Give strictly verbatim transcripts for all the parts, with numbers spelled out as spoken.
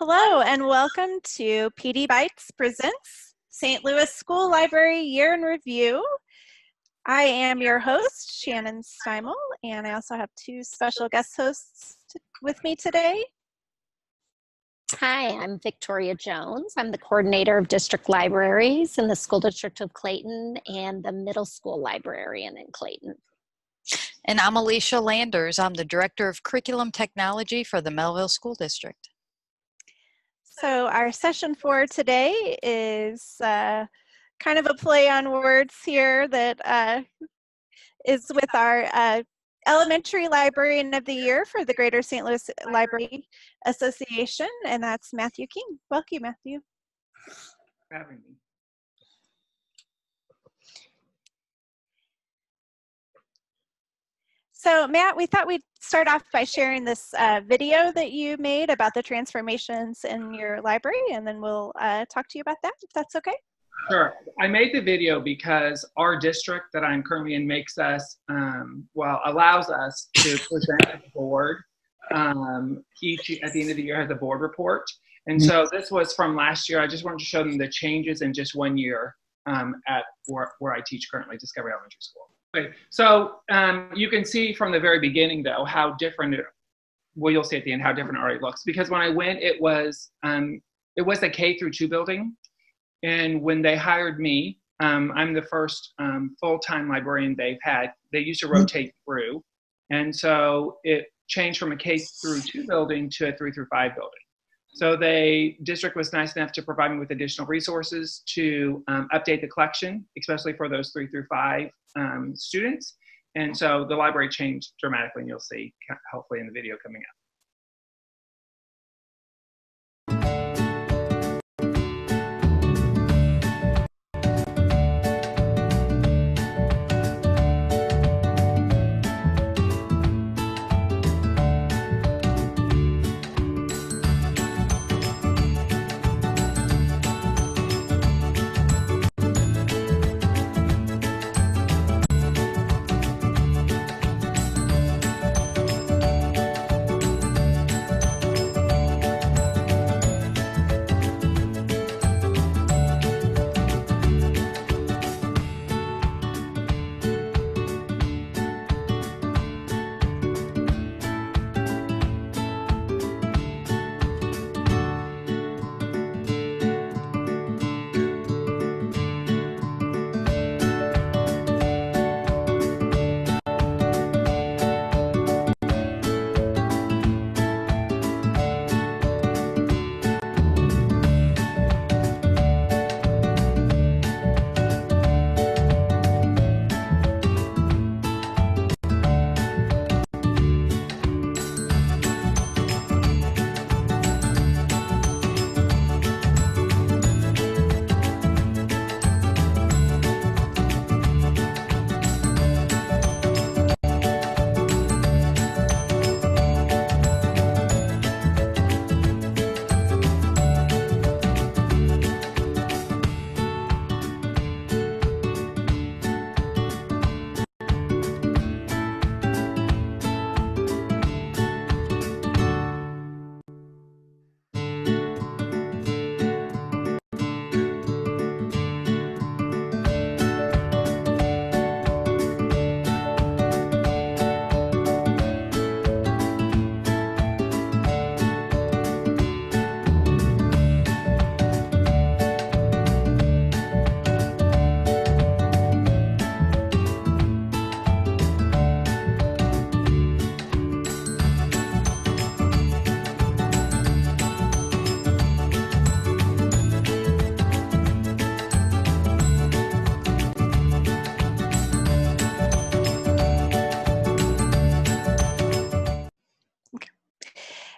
Hello and welcome to PDBytes Presents Saint Louis School Library Year in Review. I am your host, Shannon Steimel, and I also have two special guest hosts with me today. Hi, I'm Victoria Jones. I'm the coordinator of district libraries in the School District of Clayton and the middle school librarian in Clayton. And I'm Alicia Landers. I'm the director of curriculum technology for the Melville School District. So our session for today is uh, kind of a play on words here that uh, is with our uh, Elementary Librarian of the Year for the Greater Saint Louis Library Association, and that's Matthew King. Welcome, Matthew. Thanks for having me. So Matt, we thought we'd start off by sharing this uh, video that you made about the transformations in your library, and then we'll uh, talk to you about that, if that's okay. Sure. I made the video because our district that I'm currently in makes us, um, well, allows us to present at the board. Um, each, at the end of the year, has a board report. And so this was from last year. I just wanted to show them the changes in just one year um, at where, where I teach currently, Discovery Elementary School. So um, you can see from the very beginning, though, how different it, well, you'll see at the end how different it already looks. Because when I went, it was um, it was a K through two building, and when they hired me, um, I'm the first um, full-time librarian they've had. They used to rotate through, and so it changed from a K through two building to a three through five building. So the district was nice enough to provide me with additional resources to um, update the collection, especially for those three through five um, students. And so the library changed dramatically, and you'll see hopefully in the video coming up.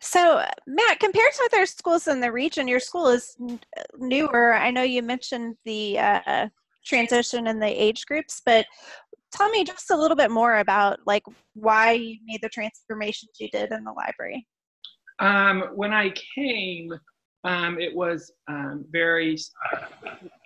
So Matt, compared to other schools in the region, your school is newer. I know you mentioned the uh, transition in the age groups, but tell me just a little bit more about like why you made the transformations you did in the library. Um, when I came, um, it was um, very,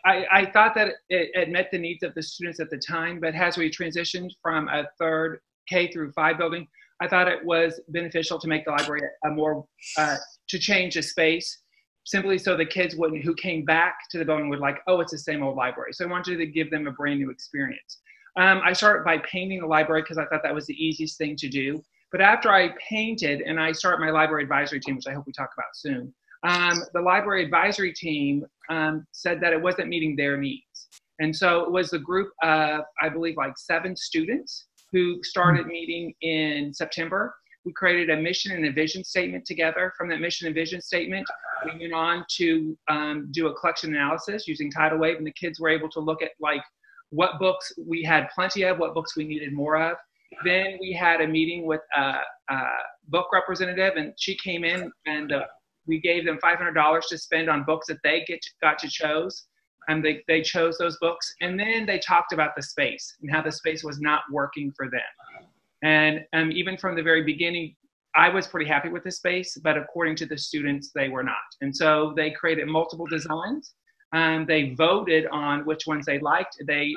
I, I thought that it, it met the needs of the students at the time, but as we transitioned from a third K through five building, I thought it was beneficial to make the library a more uh, to change the space, simply so the kids wouldn't, who came back to the building would like, oh, it's the same old library. So I wanted to give them a brand new experience. Um, I started by painting the library because I thought that was the easiest thing to do. But after I painted and I started my library advisory team, which I hope we talk about soon, um, the library advisory team um, said that it wasn't meeting their needs. And so it was a group of, I believe, like seven students who started meeting in September. We created a mission and a vision statement together. From that mission and vision statement, we went on to um, do a collection analysis using TitleWave, and the kids were able to look at like what books we had plenty of, what books we needed more of. Then we had a meeting with a, a book representative, and she came in, and uh, we gave them five hundred dollars to spend on books that they get to, got to chose. And they, they chose those books. And then they talked about the space and how the space was not working for them. And um, even from the very beginning, I was pretty happy with the space, but according to the students, they were not. And so they created multiple designs. Um, they voted on which ones they liked. They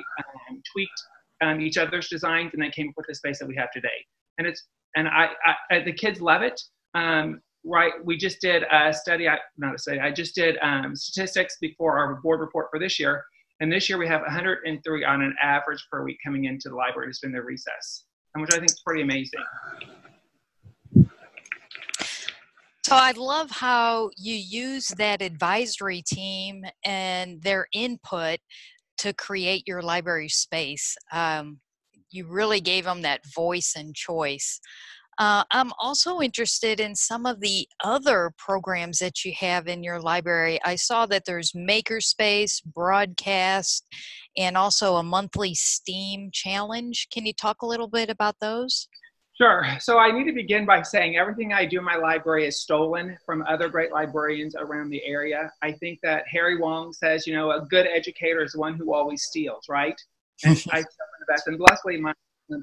um, tweaked um, each other's designs, and they came up with the space that we have today. And it's and I, I the kids love it. Um, right, we just did a study. I, not a study. I just did um, statistics before our board report for this year. And this year we have one hundred three on an average per week coming into the library to spend their recess, and which I think is pretty amazing. So I love how you use that advisory team and their input to create your library space. Um, you really gave them that voice and choice. Uh, I'm also interested in some of the other programs that you have in your library. I saw that there's Makerspace, Broadcast, and also a monthly STEAM challenge. Can you talk a little bit about those? Sure. So I need to begin by saying everything I do in my library is stolen from other great librarians around the area. I think that Harry Wong says, you know, a good educator is one who always steals, right? And I steal from the best. And luckily, my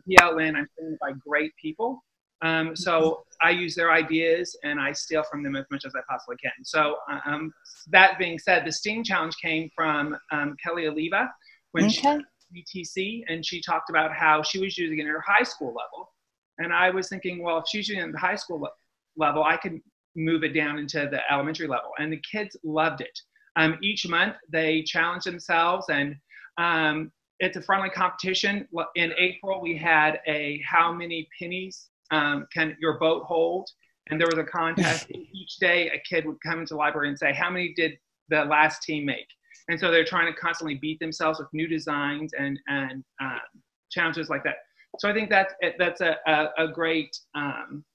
P L N, I'm surrounded by great people. Um, so I use their ideas and I steal from them as much as I possibly can. So um, that being said, the STEAM challenge came from um, Kelly Oliva when okay. she was at B T C, and she talked about how she was using it at her high school level. And I was thinking, well, if she's using it at the high school le level, I could move it down into the elementary level. And the kids loved it. Um, each month they challenged themselves, and um, it's a friendly competition. In April we had a how many pennies Um, can your boat hold? And there was a contest. Each day a kid would come into the library and say, how many did the last team make? And so they're trying to constantly beat themselves with new designs and, and um, challenges like that. So I think that's, that's a, a, a great um,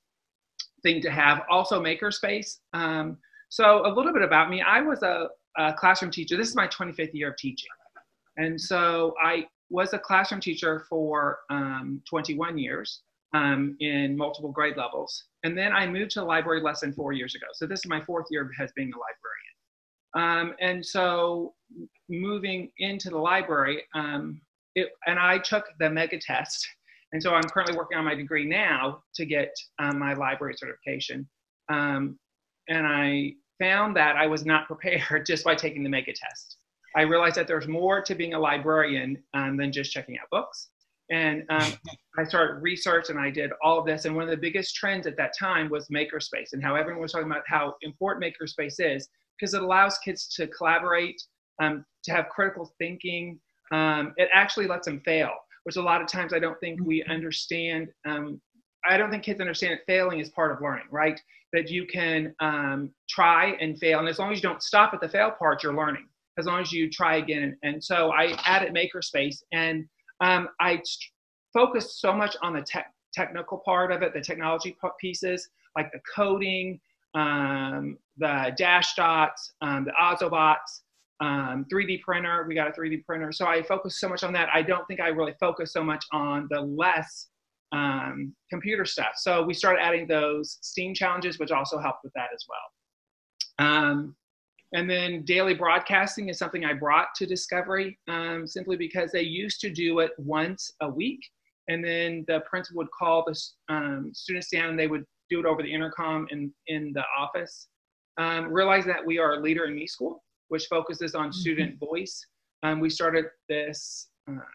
thing to have. Also Makerspace. Um, so a little bit about me. I was a, a classroom teacher. This is my twenty-fifth year of teaching. And so I was a classroom teacher for um, twenty-one years. Um, in multiple grade levels. And then I moved to the library less than four years ago. So this is my fourth year as being a librarian. Um, and so moving into the library, um, it, and I took the mega test. And so I'm currently working on my degree now to get um, my library certification. Um, and I found that I was not prepared just by taking the mega test. I realized that there's more to being a librarian um, than just checking out books. And um, I started research and I did all of this. And one of the biggest trends at that time was Makerspace, and how everyone was talking about how important Makerspace is, because it allows kids to collaborate, um, to have critical thinking. Um, it actually lets them fail, which a lot of times I don't think we understand. Um, I don't think kids understand that failing is part of learning, right? That you can um, try and fail. And as long as you don't stop at the fail part, you're learning, as long as you try again. And so I added Makerspace, and Um, I focused so much on the te technical part of it, the technology pieces, like the coding, um, the Dash Dots, um, the Ozobots, um, three D printer. We got a three D printer. So I focused so much on that. I don't think I really focused so much on the less um, computer stuff. So we started adding those STEAM challenges, which also helped with that as well. Um, And then daily broadcasting is something I brought to Discovery um, simply because they used to do it once a week. And then the principal would call the um, students down, and they would do it over the intercom in, in the office. Um, realizing that we are a leader in me school, which focuses on mm-hmm. student voice. Um, we started this, uh,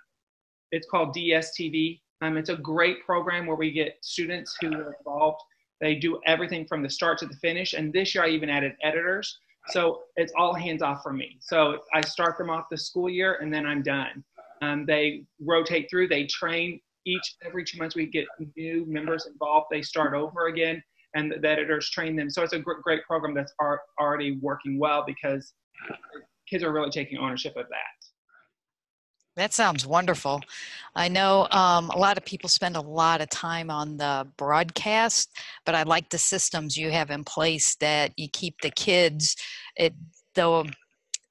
it's called D S T V. Um, it's a great program where we get students who are involved They do everything from the start to the finish. And this year I even added editors. So it's all hands off for me. So I start them off the school year and then I'm done. Um, they rotate through, they train each, every two months we get new members involved. They start over again and the editors train them. So it's a great program that's already working well because kids are really taking ownership of that. That sounds wonderful. I know um, a lot of people spend a lot of time on the broadcast, but I like the systems you have in place that you keep the kids, it, though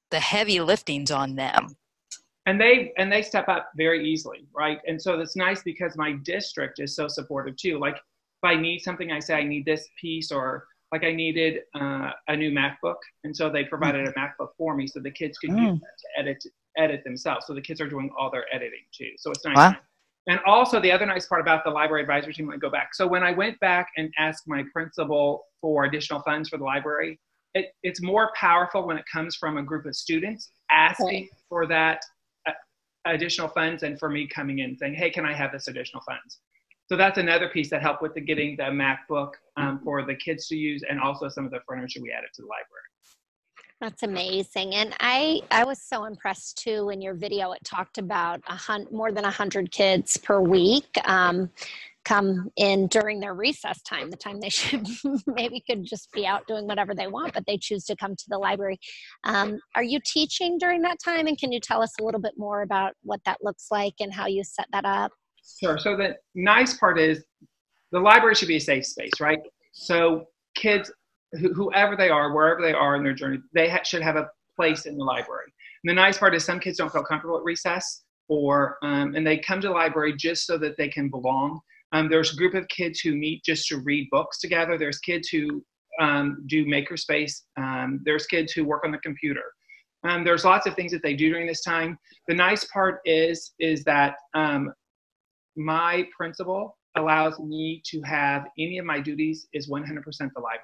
the heavy lifting's on them. And they, and they step up very easily, right? And so that's nice because my district is so supportive too. Like if I need something, I say I need this piece, or like I needed uh, a new MacBook. And so they provided a MacBook for me so the kids could mm. use that to edit edit themselves. So the kids are doing all their editing too. So it's nice. Wow. And also the other nice part about the library advisory team, when I go back. So when I went back and asked my principal for additional funds for the library, it, it's more powerful when it comes from a group of students asking okay. for that uh, additional funds and for me coming in saying, hey, can I have this additional funds? So that's another piece that helped with the getting the MacBook um, for the kids to use and also some of the furniture we added to the library. That's amazing. And I, I was so impressed too in your video. It talked about a hundred, more than one hundred kids per week um, come in during their recess time, the time they should maybe could just be out doing whatever they want, but they choose to come to the library. Um, are you teaching during that time? And can you tell us a little bit more about what that looks like and how you set that up? Sure. So the nice part is the library should be a safe space, right? So kids, whoever they are, wherever they are in their journey, they ha should have a place in the library. And the nice part is some kids don't feel comfortable at recess, or um, and they come to the library just so that they can belong. Um, there's a group of kids who meet just to read books together. There's kids who um, do makerspace. Um, there's kids who work on the computer. Um, there's lots of things that they do during this time. The nice part is, is that um, my principal allows me to have any of my duties is one hundred percent the library.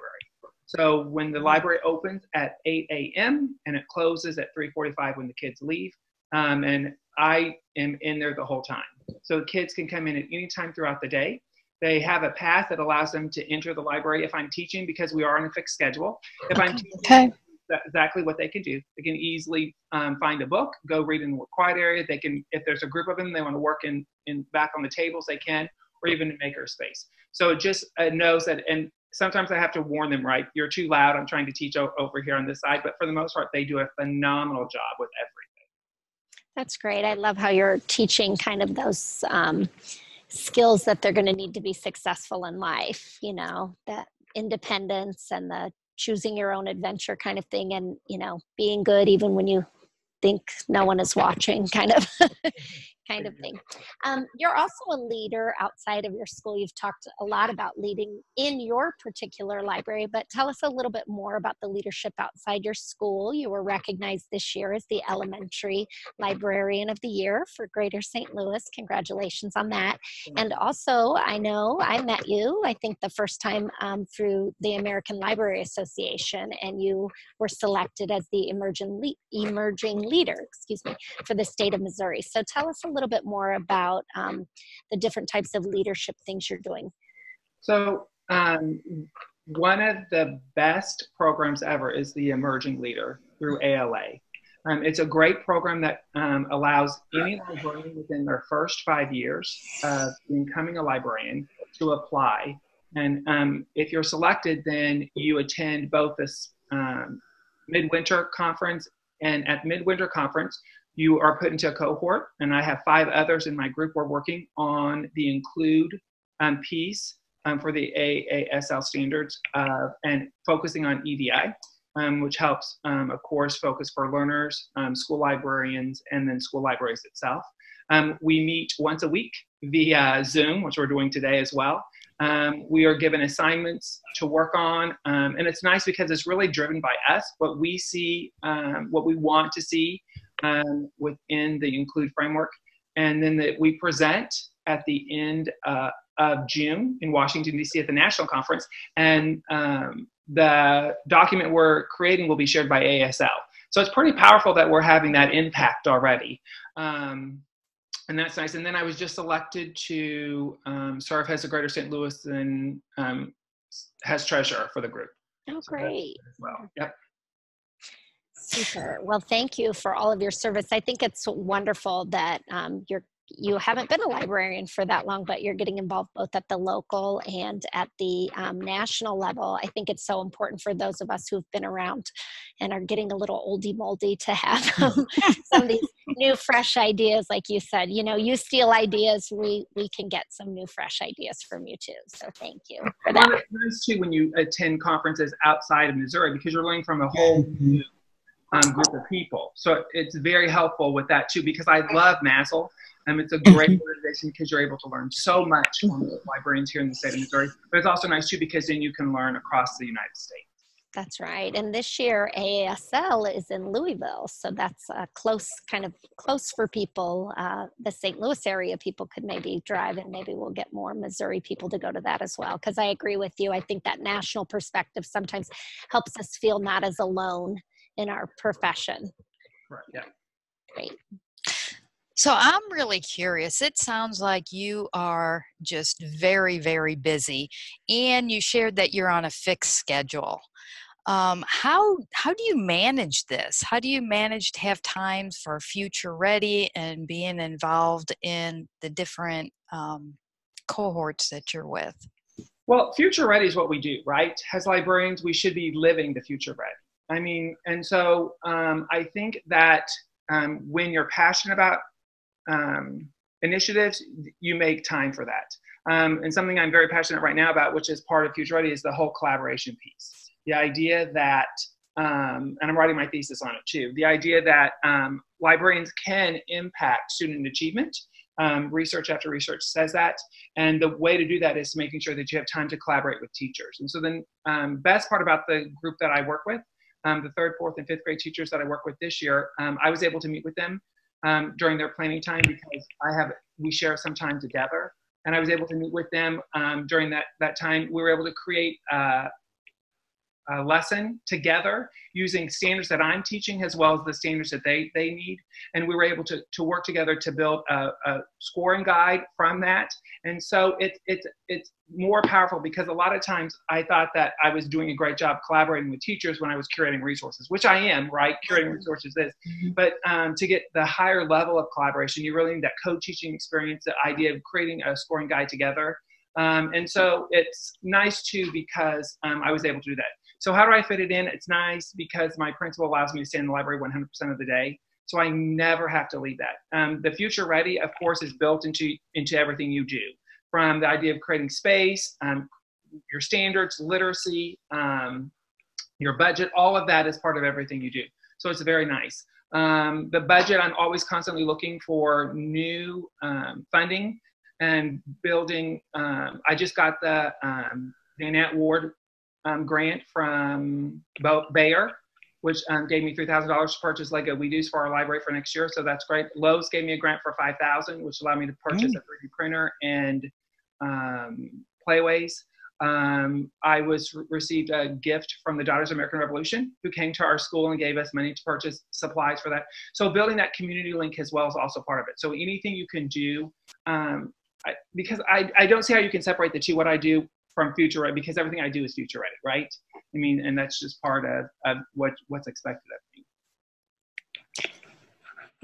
So when the library opens at eight A M and it closes at three forty-five when the kids leave, um, and I am in there the whole time. So kids can come in at any time throughout the day. They have a pass that allows them to enter the library if I'm teaching, because we are on a fixed schedule. If I'm teaching, okay. that's exactly what they can do. They can easily um, find a book, go read in the quiet area. They can, if there's a group of them, they want to work in, in back on the tables, they can, or even in maker space. So it just uh, knows that, and sometimes I have to warn them, right? You're too loud. I'm trying to teach over here on this side. But for the most part, they do a phenomenal job with everything. That's great. I love how you're teaching kind of those um, skills that they're going to need to be successful in life, you know, that independence and the choosing your own adventure kind of thing. And, you know, being good even when you think no one is watching kind of kind of thing. Um, you're also a leader outside of your school. You've talked a lot about leading in your particular library, but tell us a little bit more about the leadership outside your school. You were recognized this year as the Elementary Librarian of the Year for Greater Saint Louis. Congratulations on that. And also, I know I met you, I think the first time um, through the American Library Association, and you were selected as the emerging, le emerging leader, excuse me, for the state of Missouri. So tell us a little bit more about um, the different types of leadership things you're doing. So um, one of the best programs ever is the Emerging Leader through A L A. Um, it's a great program that um, allows any librarian within their first five years of becoming a librarian to apply. And um, if you're selected, then you attend both this um, midwinter conference, and at midwinter conference, you are put into a cohort, and I have five others in my group. We're working on the include um, piece um, for the A A S L standards uh, and focusing on E D I, um, which helps, um, of course, focus for learners, um, school librarians, and then school libraries itself. Um, we meet once a week via Zoom, which we're doing today as well. Um, we are given assignments to work on, um, and it's nice because it's really driven by us, what we see, um, what we want to see um, within the include framework. And then that we present at the end uh, of June in Washington, D C at the national conference. And um, the document we're creating will be shared by A A S L. So it's pretty powerful that we're having that impact already. Um, and that's nice. And then I was just elected to um, serve as a Greater Saint Louis and um, has treasurer for the group. Oh, great. So well, yep. Super. Well, thank you for all of your service. I think it's wonderful that um, you're, you haven't been a librarian for that long, but you're getting involved both at the local and at the um, national level. I think it's so important for those of us who've been around and are getting a little oldie moldy to have um, some of these new fresh ideas. Like you said, you know, you steal ideas, we, we can get some new fresh ideas from you too. So thank you for that. Well, it's nice too when you attend conferences outside of Missouri, because you're learning from a whole new um, group of people. So it's very helpful with that too, because I love M A S L. Um, it's a great organization because you're able to learn so much from the librarians here in the state of Missouri. But it's also nice, too, because then you can learn across the United States. That's right. And this year, A A S L is in Louisville. So that's uh, close, kind of close for people. Uh, the Saint Louis area people could maybe drive, and maybe we'll get more Missouri people to go to that as well. Because I agree with you. I think that national perspective sometimes helps us feel not as alone in our profession. Right. Yeah. Great. So I'm really curious. It sounds like you are just very, very busy, and you shared that you're on a fixed schedule. Um, how, how do you manage this? How do you manage to have time for Future Ready and being involved in the different um, cohorts that you're with? Well, Future Ready is what we do, right? As librarians, we should be living the Future Ready. I mean, and so um, I think that um, when you're passionate about Um, initiatives, you make time for that. Um, and something I'm very passionate right now about, which is part of Future Ready, is the whole collaboration piece. The idea that, um, and I'm writing my thesis on it too, the idea that um, librarians can impact student achievement. Um, research after research says that. And the way to do that is making sure that you have time to collaborate with teachers. And so the um, best part about the group that I work with, um, the third, fourth, and fifth grade teachers that I work with this year, um, I was able to meet with them Um, during their planning time, because I have, we share some time together, and I was able to meet with them um, during that, that time. We were able to create uh, a lesson together using standards that I'm teaching as well as the standards that they, they need. And we were able to, to work together to build a, a scoring guide from that. And so it, it, it's more powerful, because a lot of times I thought that I was doing a great job collaborating with teachers when I was curating resources, which I am, right? Curating resources is. But um, to get the higher level of collaboration, you really need that co-teaching experience, the idea of creating a scoring guide together. Um, and so it's nice too, because um, I was able to do that. So how do I fit it in? It's nice because my principal allows me to stay in the library one hundred percent of the day. So I never have to leave that. Um, the Future Ready, of course, is built into, into everything you do, from the idea of creating space, um, your standards, literacy, um, your budget, all of that is part of everything you do. So it's very nice. Um, the budget, I'm always constantly looking for new um, funding and building. Um, I just got the um, Nanette Ward Um, grant from Bayer, which um, gave me three thousand dollars to purchase Lego We Do for our library for next year, so that's great. Lowe's gave me a grant for five thousand dollars, which allowed me to purchase mm. a three D printer and um, Playways. Um, I was re received a gift from the Daughters of American Revolution, who came to our school and gave us money to purchase supplies for that. So building that community link as well is also part of it. So anything you can do, um, I, because I, I don't see how you can separate the two. What I do from Future Ready, because everything I do is Future Ready, right? I mean, and that's just part of, of what, what's expected of me.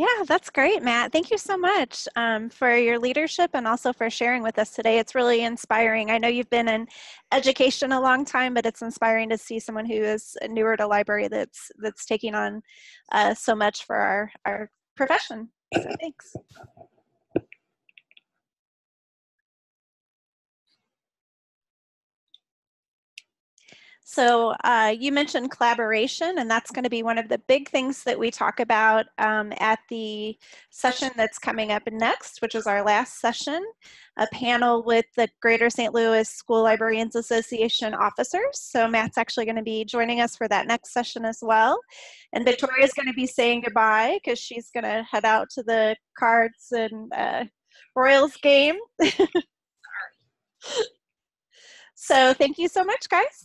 Yeah, that's great, Matt. Thank you so much um, for your leadership and also for sharing with us today. It's really inspiring. I know you've been in education a long time, but it's inspiring to see someone who is newer to library that's, that's taking on uh, so much for our, our profession. So thanks. So uh, you mentioned collaboration, and that's going to be one of the big things that we talk about um, at the session that's coming up next, which is our last session, a panel with the Greater Saint Louis School Librarians Association officers. So Matt's actually going to be joining us for that next session as well. And Victoria's going to be saying goodbye, because she's going to head out to the Cards and uh, Royals game. Sorry. So thank you so much, guys.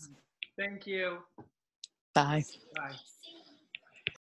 Thank you. Bye. Bye.